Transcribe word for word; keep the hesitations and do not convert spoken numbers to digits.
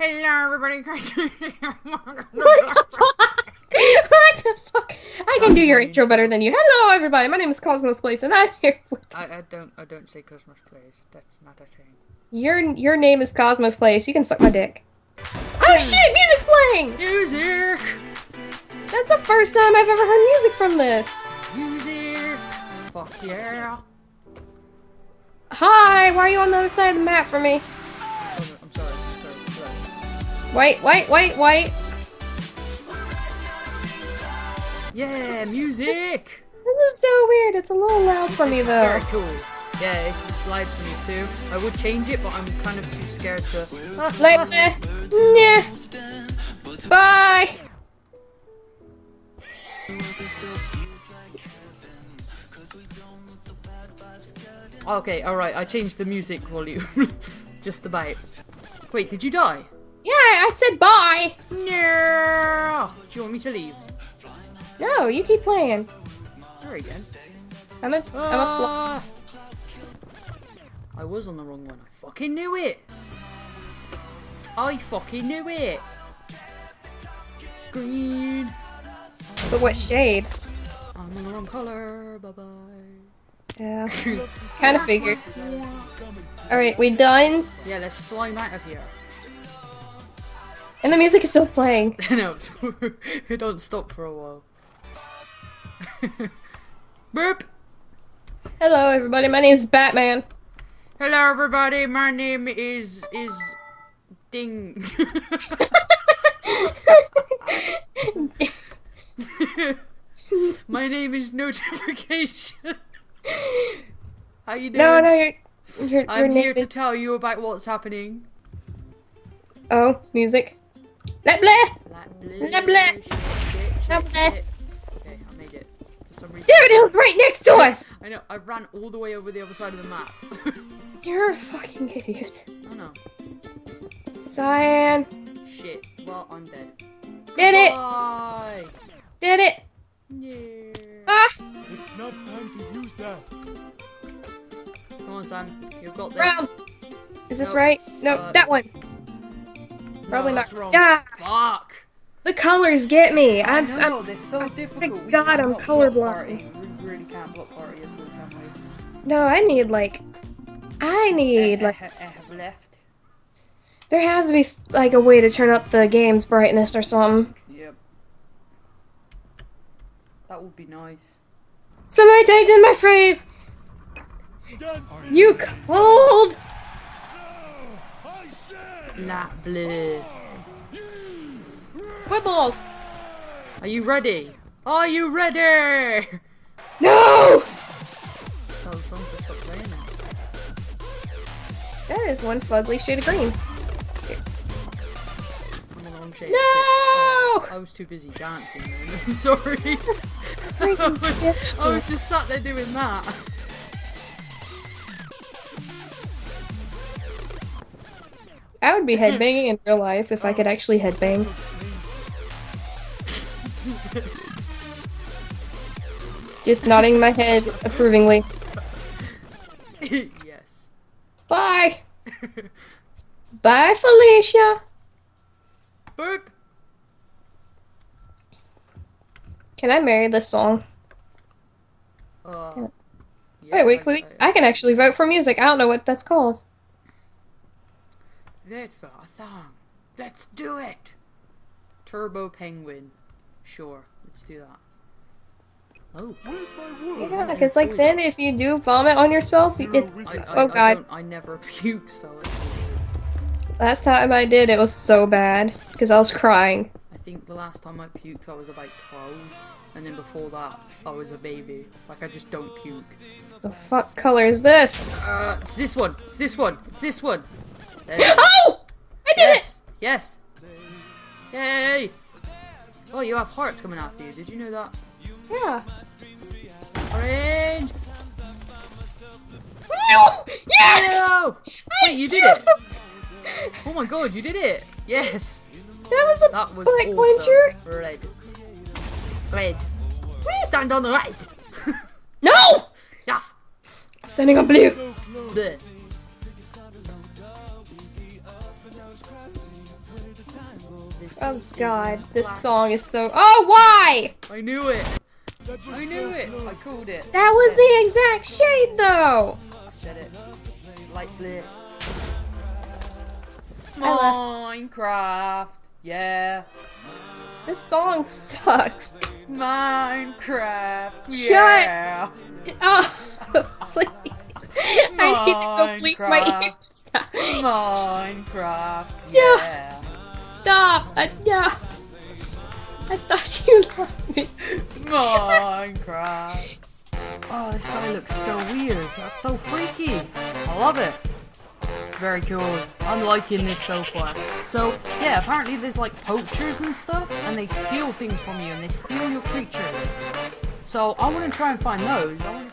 Hello, everybody. What the fuck? What the fuck? I can do your intro better than you. Hello, everybody. My name is Cosmos Place, and I'm here with. I, I don't. I don't say Cosmos Place. That's not a thing. Your your name is Cosmos Place. You can suck my dick. Oh shit! Music's playing. Music. That's the first time I've ever heard music from this. Music. Fuck yeah. Hi. Why are you on the other side of the map from me? Wait, wait, wait, wait! Yeah, music! This is so weird, it's a little loud for me though. Very cool. Yeah, it's, it's live for me too. I would change it, but I'm kind of too scared to... Like, uh, yeah. Bye! Okay, alright, I changed the music volume. Just about. Wait, did you die? Yeah, I said bye! No! Do you want me to leave? No, you keep playing. Alright then. I'm a- uh, I'm a I was on the wrong one. I fucking knew it! I fucking knew it! Green! But what shade? I'm on the wrong colour, bye-bye. Yeah. Kinda figured. Alright, we done? Yeah, let's slime out of here. And the music is still playing. No, it don't stop for a while. Burp! Hello everybody, my name is Batman. Hello everybody, my name is... is... Ding. My name is Notification. How you doing? No, no, you're... you're I'm your here is... to tell you about what's happening. Oh, music. La bleh! La bleh! La bleh! La bleh! Okay, I made it. For some reason. Daredevils right next to us! I know, I ran all the way over the other side of the map. You're a fucking idiot. I know. Cyan! Shit, well, I'm dead. Did it! Bye. Did it! Yeah. Ah! It's not time to use that. Come on, Sam. You've got this. Brown. Is this nope. right? No, uh, that one. Probably no, not. Wrong. Ah! Fuck! The colors get me. I'm. I know, I'm they're so I difficult. We God, I'm colorblind. We really can't block party as well, can we? No, I need like. I need eh, like. Eh, eh, eh, left. There has to be like a way to turn up the game's brightness or something. Yep. That would be nice. Somebody typed in my phrase. You cold. La blue. Quibbles! Are you ready? Are you ready? No! Oh, something stopped playing now. That is one fugly shade of green. I'm on the wrong shade. No! I was too busy dancing, man. I'm sorry. I, was, I was just sat there doing that. I would be headbanging in real life if I could actually headbang. Just nodding my head approvingly. Yes. Bye! Bye, Felicia! Burp! Can I marry this song? Uh, yeah. Yeah, Wait, wait, wait. I can actually vote for music. I don't know what that's called. Vote for a song. Let's do it. Turbo Penguin. Sure, let's do that. Oh, where's my wood? Yeah, because like then if you do vomit on yourself, you, it. I, I, oh god. I, I never puke, so. It's... Last time I did, it was so bad because I was crying. I think the last time I puked, I was about twelve, and then before that, I was a baby. Like I just don't puke. The fuck color is this? Uh, it's this one. It's this one. It's this one. Oh! I did yes. it! Yes! Yay! Oh, you have hearts coming after you. Did you know that? Yeah. Orange! No! Yes! No! Wait, you did it! Oh my god, you did it! Yes! That was a that was black pointer! Red. Red. Please stand on the right! No! Yes! I'm standing on blue! Blue. Crafts Oh god, this song is so- Oh, why?! I knew it! I knew it! I called it! That was the exact shade, though! I said it. Light blue. Minecraft! Yeah! This song sucks! Minecraft! Yeah! Shut up! Please! I need to go bleach my ears! Minecraft! Yeah! Stop! I, no. I thought you loved me. Minecraft. Oh, this guy looks so weird. That's so freaky. I love it. Very cool. I'm liking this so far. So, yeah, apparently there's like poachers and stuff, and they steal things from you, and they steal your creatures. So, I want to try and find those. I